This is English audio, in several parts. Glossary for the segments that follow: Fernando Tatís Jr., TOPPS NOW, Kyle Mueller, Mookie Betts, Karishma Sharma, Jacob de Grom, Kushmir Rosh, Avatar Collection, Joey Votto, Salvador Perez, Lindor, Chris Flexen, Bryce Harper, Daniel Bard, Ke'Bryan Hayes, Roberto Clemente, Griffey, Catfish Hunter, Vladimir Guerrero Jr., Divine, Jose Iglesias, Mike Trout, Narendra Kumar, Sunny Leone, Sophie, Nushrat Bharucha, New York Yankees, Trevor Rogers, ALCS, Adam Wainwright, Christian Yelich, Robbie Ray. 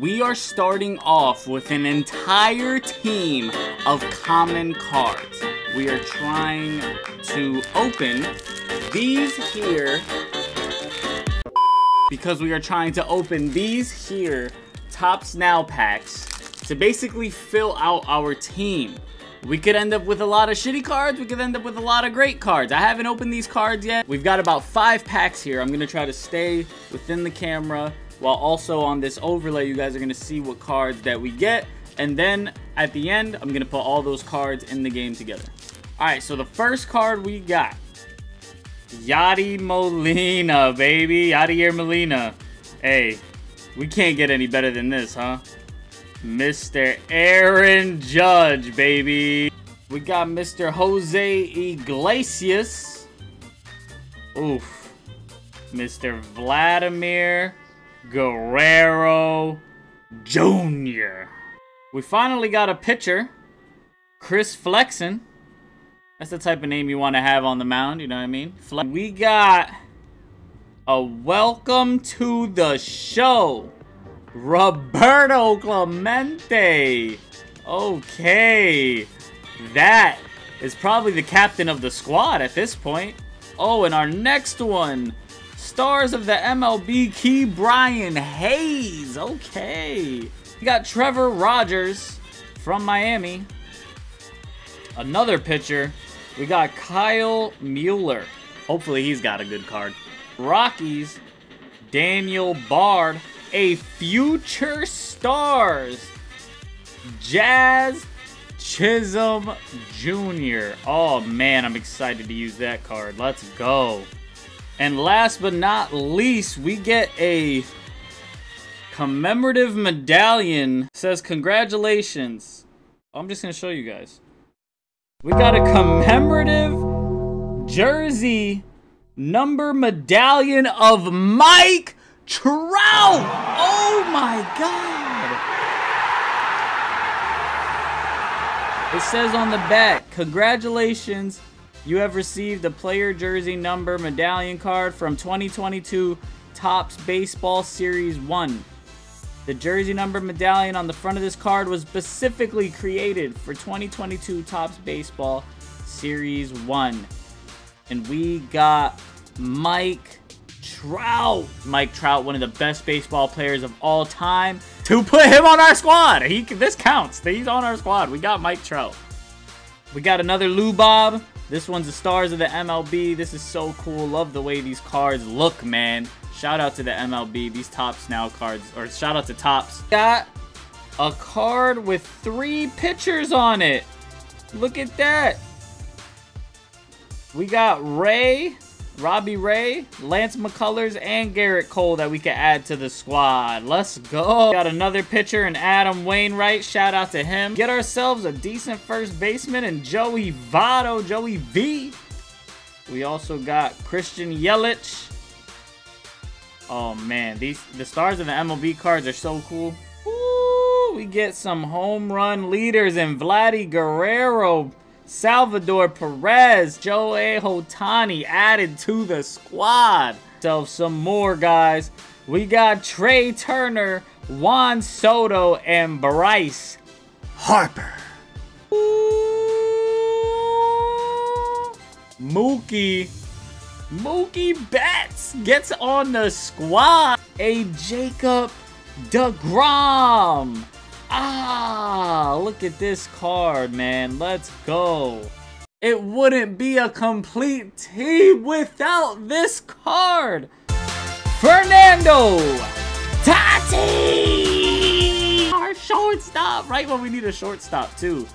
we are starting off with an entire team of common cards. We are trying to open these here because we are trying to open these here Topps Now packs to basically fill out our team. We could end up with a lot of shitty cards. We could end up with a lot of great cards. I haven't opened these cards yet. We've got about 5 packs here. I'm going to try to stay within the camera while also on this overlay. You guys are going to see what cards that we get. And then at the end, I'm going to put all those cards in the game together. All right, so the first card we got, Yadier Molina, baby. Yadier Molina. Hey, we can't get any better than this, huh? Mr. Aaron Judge, baby. We got Mr. Jose Iglesias. Oof. Mr. Vladimir Guerrero Jr. We finally got a pitcher, Chris Flexen. That's the type of name you want to have on the mound, you know what I mean? We got a welcome to the show, Roberto Clemente. Okay, that is probably the captain of the squad at this point. Oh, and our next one, stars of the MLB, Ke'Bryan Hayes. Okay, we got Trevor Rogers from Miami. Another pitcher, we got Kyle Mueller. Hopefully he's got a good card. Rockies, Daniel Bard. A future stars, Jazz Chisholm Jr. Oh man, I'm excited to use that card. Let's go. And last but not least, we get a commemorative medallion. It says congratulations. I'm just gonna show you guys. We got a commemorative jersey number medallion of Mike Trout! Oh my God! It says on the back, congratulations, you have received a player jersey number medallion card from 2022 Topps Baseball Series 1. The jersey number medallion on the front of this card was specifically created for 2022 Topps Baseball Series 1. And we got Mike Trout. Mike Trout, one of the best baseball players of all time. To put him on our squad. This counts. He's on our squad. We got Mike Trout. We got another Lou Bob. This one's the stars of the MLB. This is so cool. Love the way these cards look, man. Shout out to the MLB. These Topps Now cards. Or shout out to Topps. Got a card with 3 pitchers on it. Look at that. We got Ray. Robbie Ray, Lance McCullers, and Garrett Cole that we can add to the squad. Let's go. Got another pitcher in Adam Wainwright. Shout out to him. Get ourselves a decent first baseman in Joey Votto, Joey V. We also got Christian Yelich. Oh man, the stars of the MLB cards are so cool. Ooh, we get some home run leaders in Vladimir Guerrero, Salvador Perez, Joey Votto added to the squad. So some more guys. We got Trea Turner, Juan Soto, and Bryce Harper. Ooh. Mookie Betts gets on the squad. A Jacob de Grom. Ah, look at this card, man. Let's go. It wouldn't be a complete team without this card. Fernando Tatís. Our shortstop, right when we need a shortstop too.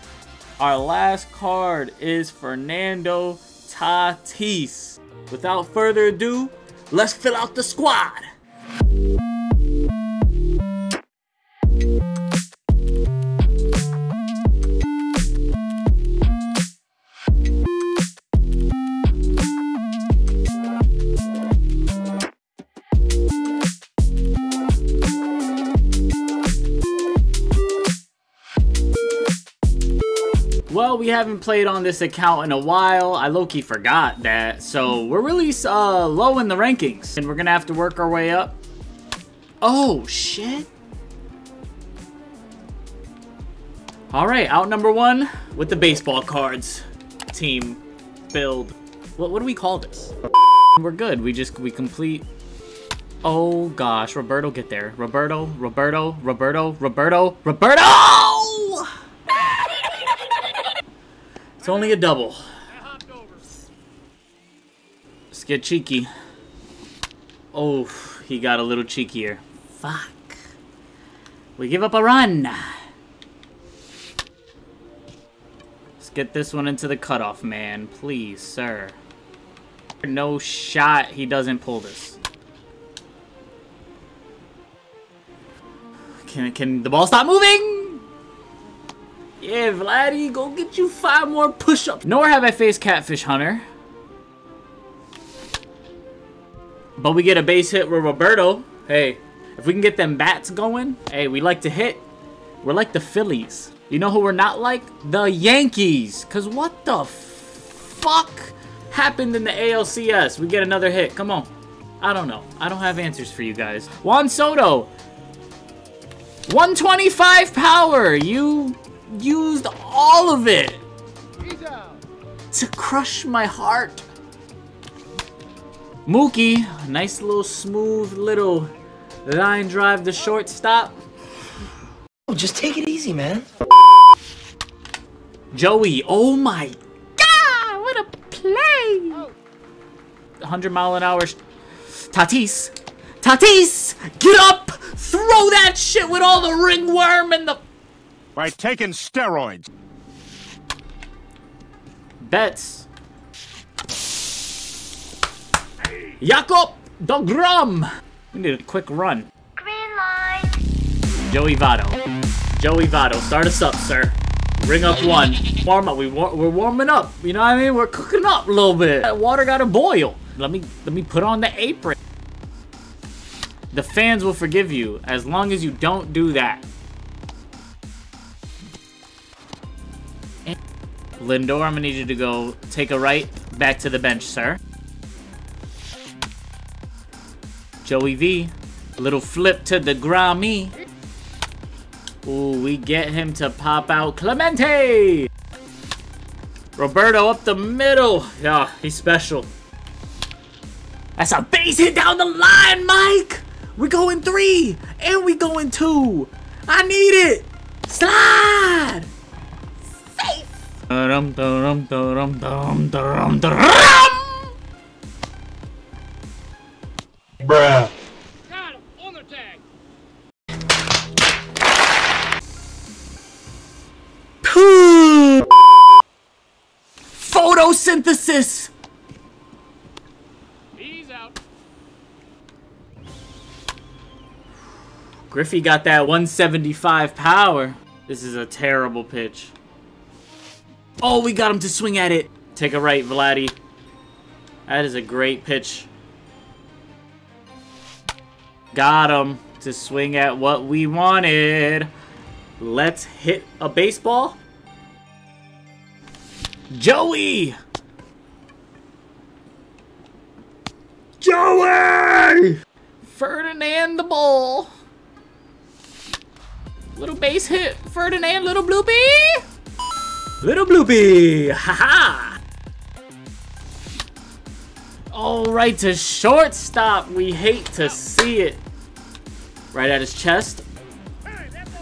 Our last card is Fernando Tatís. Without further ado, let's fill out the squad. Well, we haven't played on this account in a while. I low-key forgot that. So we're really low in the rankings. And we're going to have to work our way up. Oh, shit. All right, out number one with the baseball cards. Team build. What do we call this? We're good. We complete. Oh gosh, Roberto, get there. Roberto. It's only a double. Let's get cheeky. Oh, he got a little cheekier. Fuck. We give up a run. Let's get this one into the cutoff, man. Please, sir. No shot he doesn't pull this. Can the ball stop moving? Yeah, Vladdy, go get you 5 more push-ups. Nor have I faced Catfish Hunter. But we get a base hit with Roberto. Hey, if we can get them bats going, hey, we like to hit. We're like the Phillies. You know who we're not like? The Yankees. Because what the fuck happened in the ALCS? We get another hit. Come on. I don't know. I don't have answers for you guys. Juan Soto. 125 power. You used all of it to crush my heart. Mookie, nice little smooth little line drive to shortstop. Oh, just take it easy, man. Joey, oh my god, what a play! 100-mile-an-hour Tatís, get up! Throw that shit with all the ringworm and the... By taking steroids. Betts. Jacob de Grom. We need a quick run. Green line. Joey Votto, start us up, sir. Ring up one. Warm up. We're warming up. You know what I mean? We're cooking up a little bit. That water gotta boil. Let me put on the apron. The fans will forgive you as long as you don't do that. And Lindor, I'm gonna need you to go take a right back to the bench, sir. Joey V, little flip to the Grammy. Ooh, we get him to pop out Clemente. Roberto up the middle. Yeah, he's special. That's a base hit down the line, Mike. We go in 3 and we go in 2. I need it. Slide. Safe. Bruh. Got him on the tag. Photosynthesis. He's out. Griffey got that 175 power. This is a terrible pitch. Oh, we got him to swing at it. Take a right, Vladdy. That is a great pitch. Got him to swing at what we wanted. Let's hit a baseball. Joey! Ferdinand the ball. Little base hit. Ferdinand, little bloopy. Little bloopy. Ha-ha. All right, to shortstop. We hate to see it. Right at his chest.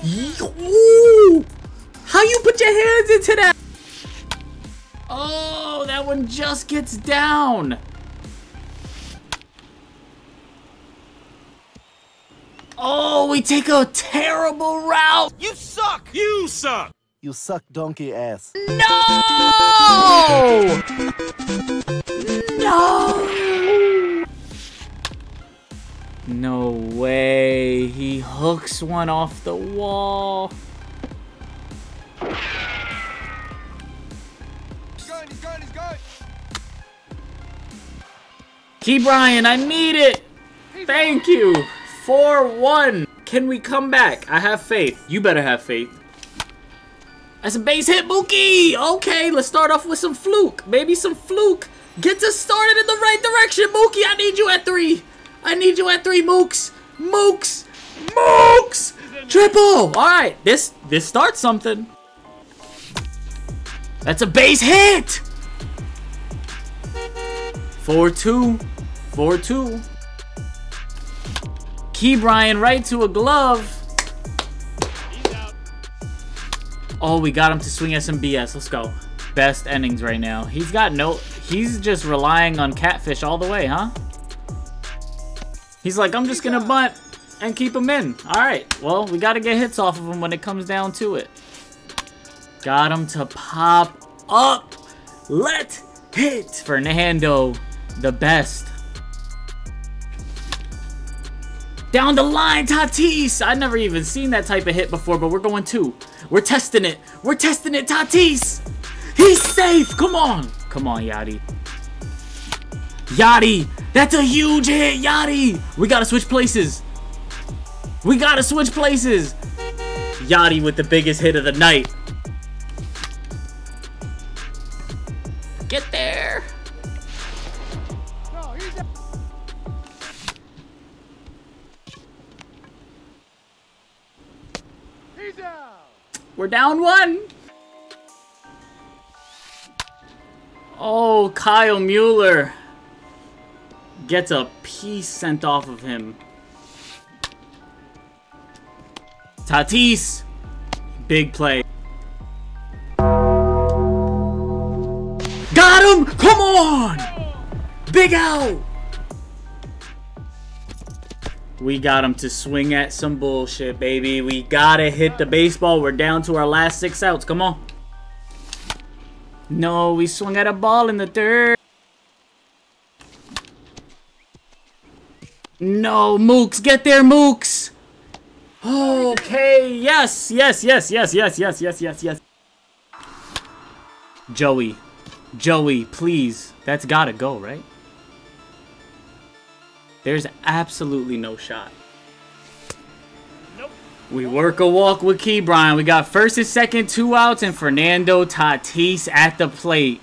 Ooh! How you put your hands into that? Oh, that one just gets down. Oh, we take a terrible route. You suck. You suck. You suck donkey ass. No! No! No way. He hooks one off the wall. He's going. Ke'Bryan, I need it. Thank you. 4-1. Can we come back? I have faith. You better have faith. That's a base hit, Mookie. Okay, let's start off with some fluke. Maybe some fluke. Get us started in the right direction, Mookie. I need you at 3. I need you at 3, Mooks. Mooks. Mooks. Triple. All right, this starts something. That's a base hit! 4-2. 4-2. Ke'Bryan right to a glove. Oh, we got him to swing SMBS. Let's go. Best innings right now. He's got no... He's just relying on Catfish all the way, huh? He's like, I'm just going to bunt and keep him in. All right. Well, we got to get hits off of him when it comes down to it. Got him to pop up. Let hit. Fernando, the best. Down the line, Tatís. I've never even seen that type of hit before, but we're going two. We're testing it. We're testing it, Tatís. He's safe. Come on. Come on, Yadi. Yadi. That's a huge hit, Yadi. We got to switch places. We got to switch places. Yadi with the biggest hit of the night. Get there. No, he's out. We're down one. Oh, Kyle Mueller gets a piece sent off of him. Tatís, big play. Got him! Come on! Big out! We got him to swing at some bullshit, baby. We gotta hit the baseball. We're down to our last 6 outs. Come on. No, we swung at a ball in the third. No, Mooks. Get there, Mooks. Okay, yes, yes, yes, yes, yes, yes, yes, yes, yes. Joey. Joey, please. That's gotta go, right? There's absolutely no shot. Nope. We work a walk with Ke'Bryan. We got first and second, 2 outs, and Fernando Tatís at the plate.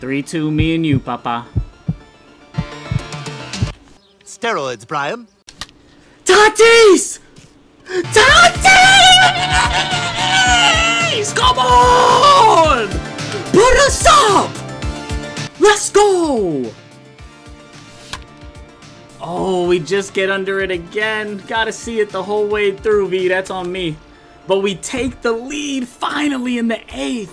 Three, two, me and you, Papa. Steroids, Brian. Tatís! Tatís! Come on! Put us up! Let's go! Oh, we just get under it again. Gotta see it the whole way through, V. That's on me. But we take the lead finally in the 8th.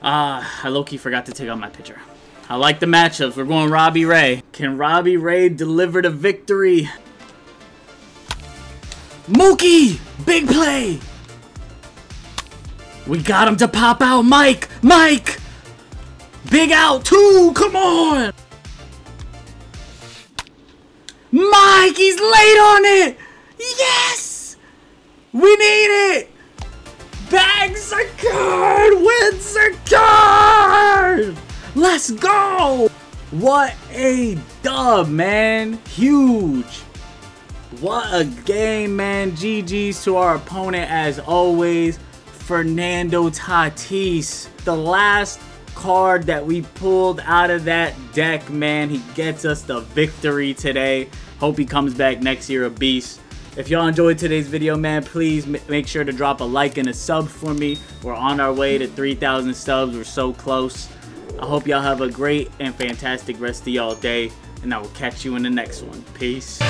I low-key forgot to take out my pitcher. I like the matchups. We're going Robbie Ray. Can Robbie Ray deliver the victory? Mookie! Big play! We got him to pop out. Mike! Mike! Big out, too! Come on! Mike! He's late on it! Yes! We need it! Bag secured! Win secured! Let's go! What a dub, man. Huge. What a game, man. GG's to our opponent as always. Fernando Tatís. The last card that we pulled out of that deck, man. He gets us the victory today. Hope he comes back next year a beast. If y'all enjoyed today's video, man, please make sure to drop a like and a sub for me. We're on our way to 3,000 subs. We're so close. I hope y'all have a great and fantastic rest of y'all day, and I will catch you in the next one. Peace.